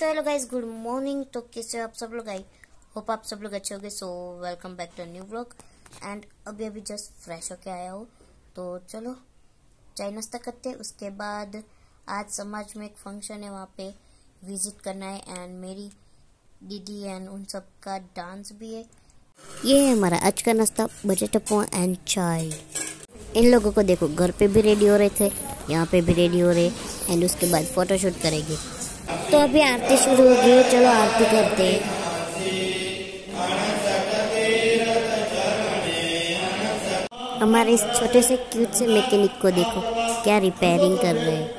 तो hello guys, good morning. तो कैसे हो आप सब लोग? आई होप आप सब लोग अच्छे होंगे। So welcome back to new vlog. And अभी अभी जस्ट फ्रेश होके आया हो, तो चलो चाय नाश्ता करते। उसके बाद आज समाज में एक फंक्शन है, वहाँ पे विजिट करना है। एंड मेरी दीदी एंड उन सब का डांस भी है। ये है हमारा आज का नाश्ता, बजट पकौड़ा एंड चाय। इन लोगों को देखो, घर पे भी रेडी हो रहे थे, यहाँ पे भी रेडी हो रहे। एंड उसके बाद फोटोशूट करेंगे। तो अभी आरती शुरू हो गई, चलो आरती करते हैं। हमारे इस छोटे से क्यूट से मैकेनिक को देखो, क्या रिपेयरिंग कर रहे हैं।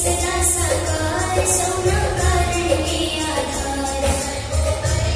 सदा सकार सोना करने आधार।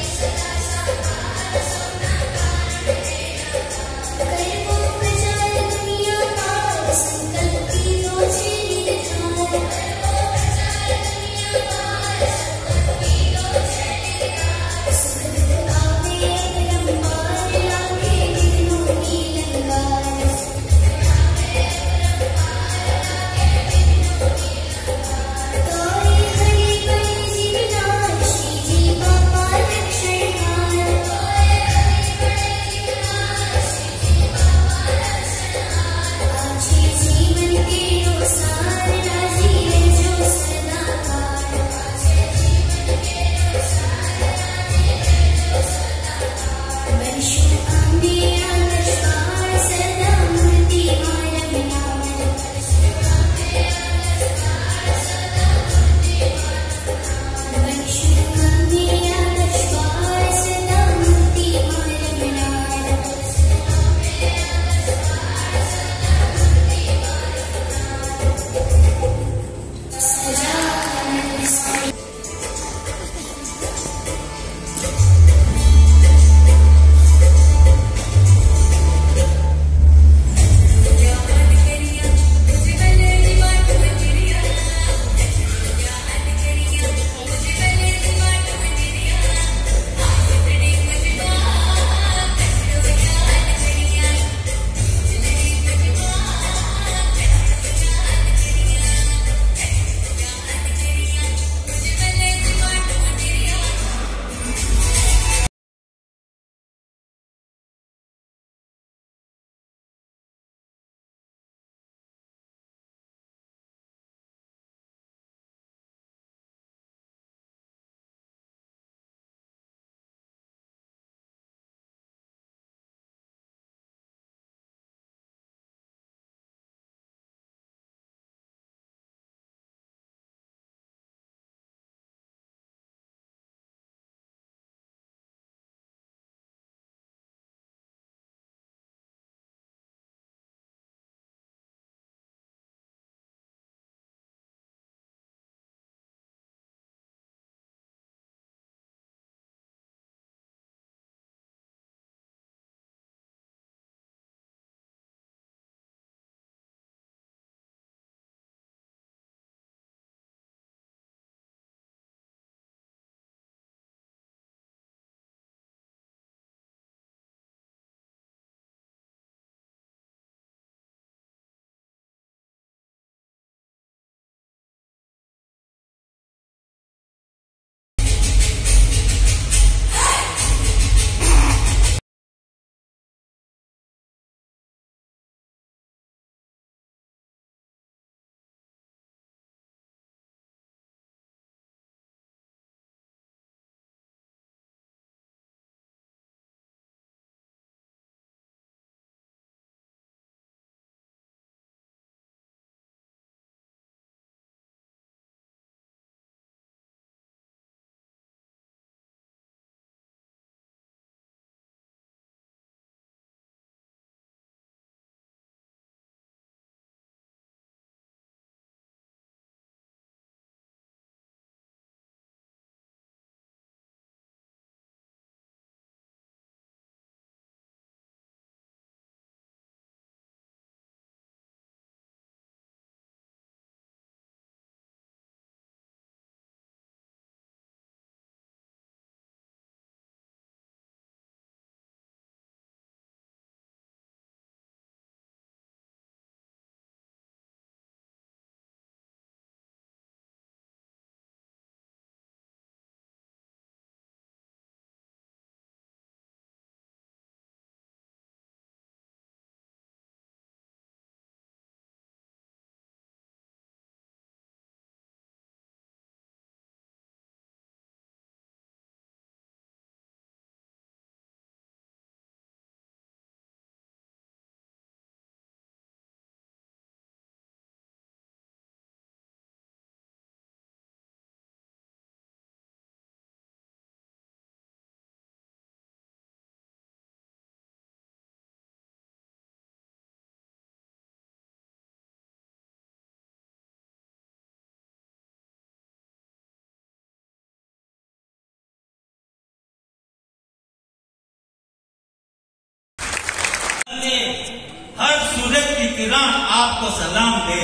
हर सूरज की किरण आपको सलाम दे,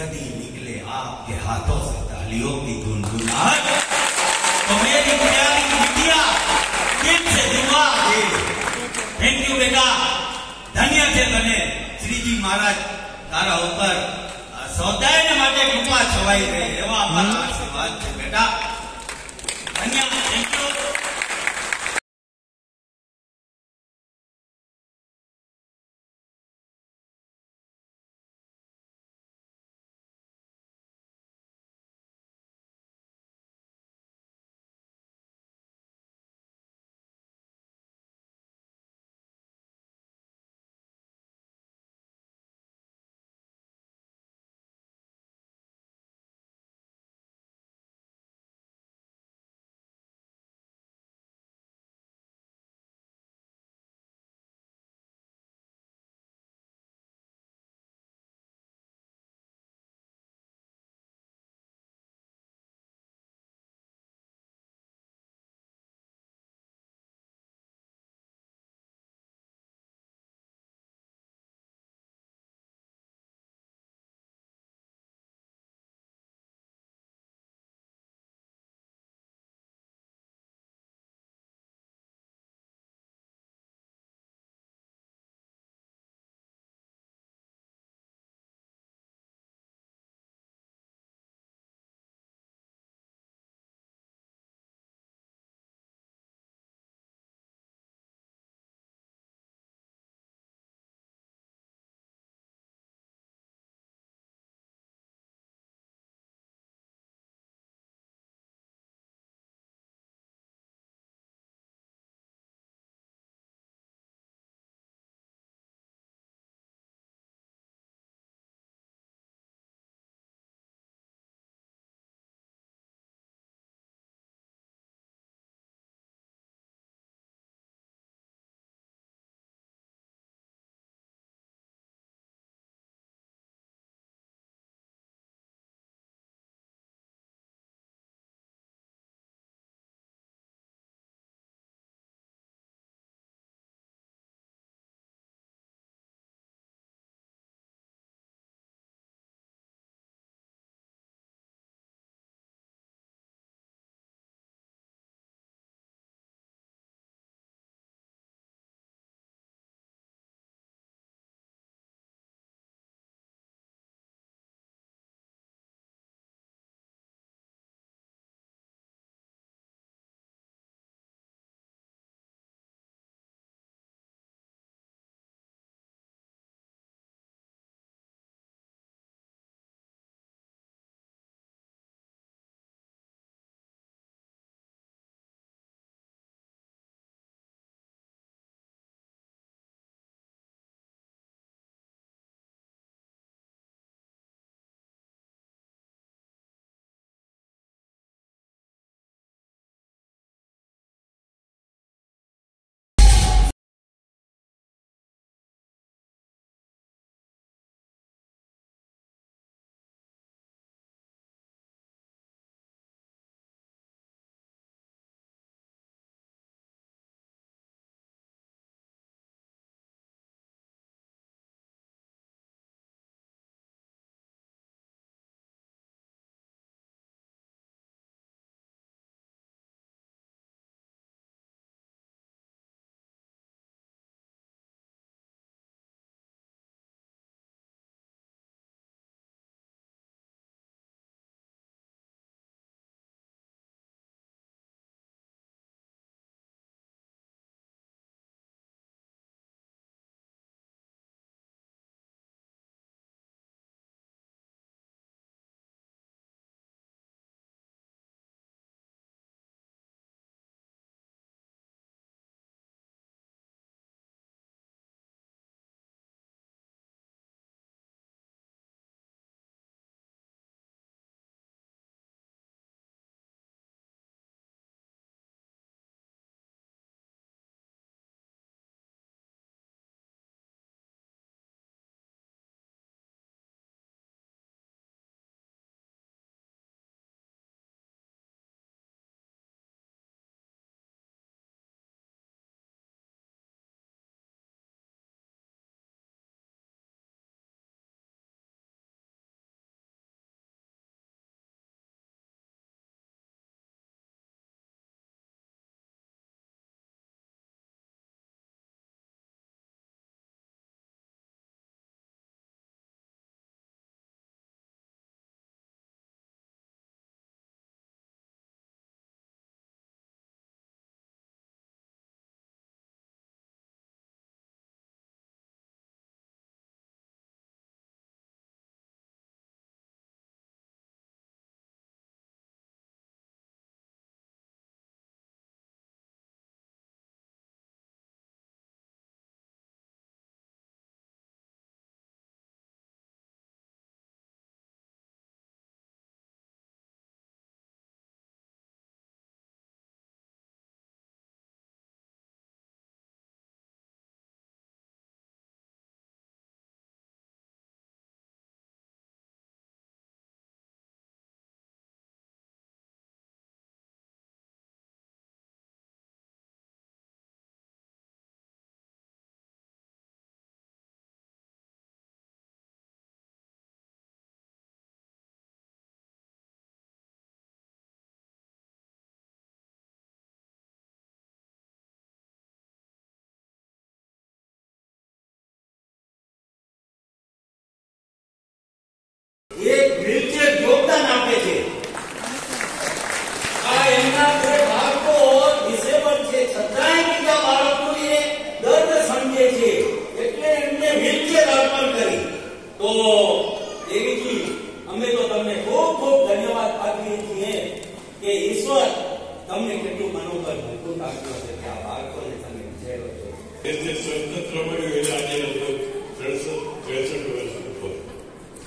यदि निकले आपके हाथों से तालियों की गुनगुनाहट, तो मेरी प्यारी बिटिया दिल से दुआ दे। थैंक यू बेटा, धन्य थे बने श्री जी महाराज तारा ऊपर सौदायने माटे कृपा छवाई रहे एवं हमारा आशीर्वाद है बेटा। धन्य, थैंक यू।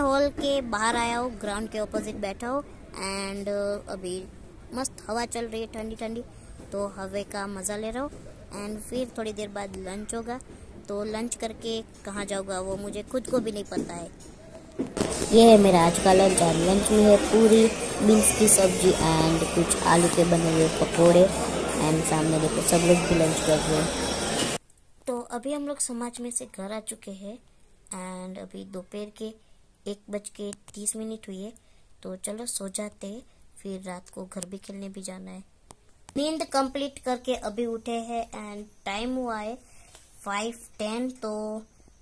हॉल के बाहर आया हो, ग्राउंड के ऑपोजिट बैठा हो एंड अभी मस्त हवा चल रही है ठंडी ठंडी, तो हवा का मज़ा ले रहा हो। एंड फिर थोड़ी देर बाद लंच होगा, तो लंच करके कहाँ जाऊँगा वो मुझे खुद को भी नहीं पता है। ये है मेरा आज का लंच। और लंच में है पूरी बीन्स की सब्जी एंड कुछ आलू के बने हुए पकौड़े एंड सामने देखो सब लोग भी लंच कर रहे हैं। तो अभी हम लोग समाज में से घर आ चुके हैं एंड अभी दोपहर के 1:30 हुई है, तो चलो सो जाते हैं, फिर रात को घर भी खेलने भी जाना है। नींद कंप्लीट करके अभी उठे हैं एंड टाइम हुआ है 5:10, तो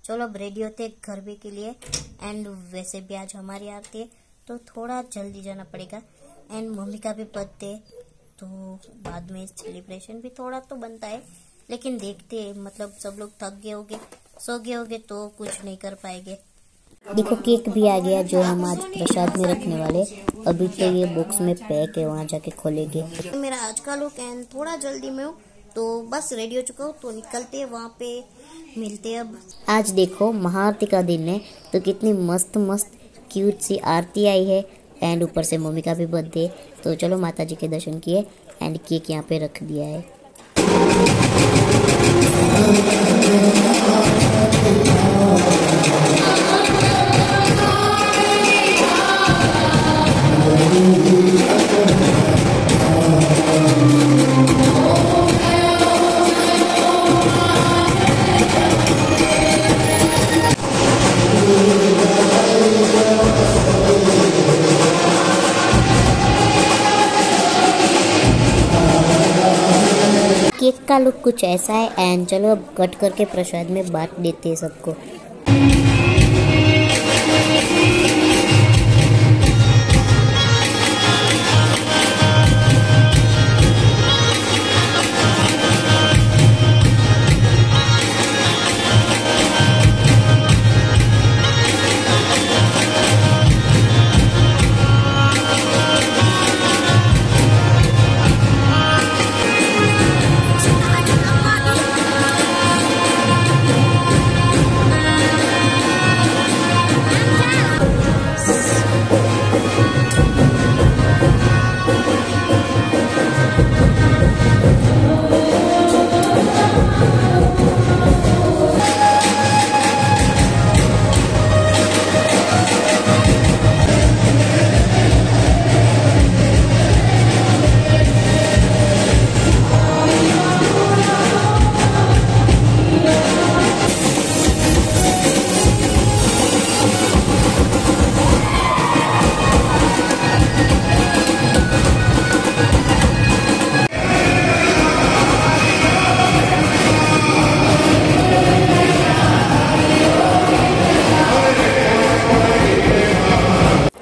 चलो अब रेडी होते हैं घर भी के लिए। एंड वैसे भी आज हमारी आरती है तो थोड़ा जल्दी जाना पड़ेगा एंड मम्मी का भी बर्थडे, तो बाद में सेलिब्रेशन भी थोड़ा तो बनता है, लेकिन देखते हैं, मतलब सब लोग थक गए होंगे, सो गए होंगे, तो कुछ नहीं कर पाएंगे। देखो केक भी आ गया जो हम आज प्रसाद में रखने वाले, अभी तो ये बॉक्स में पैक है, वहाँ जाके खोलेंगे। मेरा आज का लुक एंड थोड़ा जल्दी में हूँ, तो बस रेडी हो चुका हूँ, तो निकलते हैं, वहाँ पे मिलते हैं। अब आज देखो महाआरती का दिन है, तो कितनी मस्त मस्त क्यूट सी आरती आई है एंड ऊपर से मम्मी का भी बर्थडे, तो चलो माता जी के दर्शन किए एंड केक यहाँ पे रख दिया है। केक का लुक कुछ ऐसा है एंड चलो अब कट करके प्रसाद में बांट देते हैं सबको।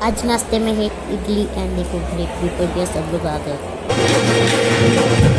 आज नाश्ते में है इडली एंड देखो ब्रेड भी पड़ गया, सब लोग आ गए।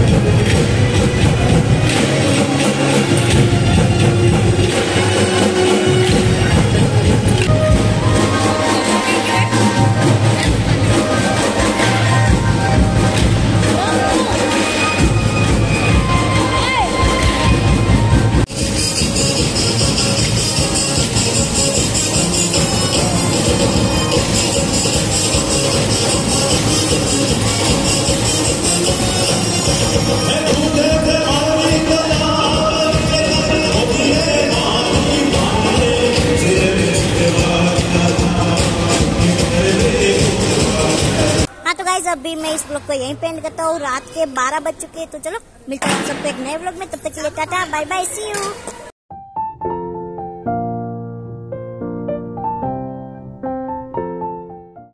अभी मैं इस ब्लॉग को यहीं पे एंड करता हूँ, रात के 12 बज चुके हैं, तो चलो मिलते हैं सबको एक नए ब्लॉग में, तब तक के लिए Tata bye bye see you.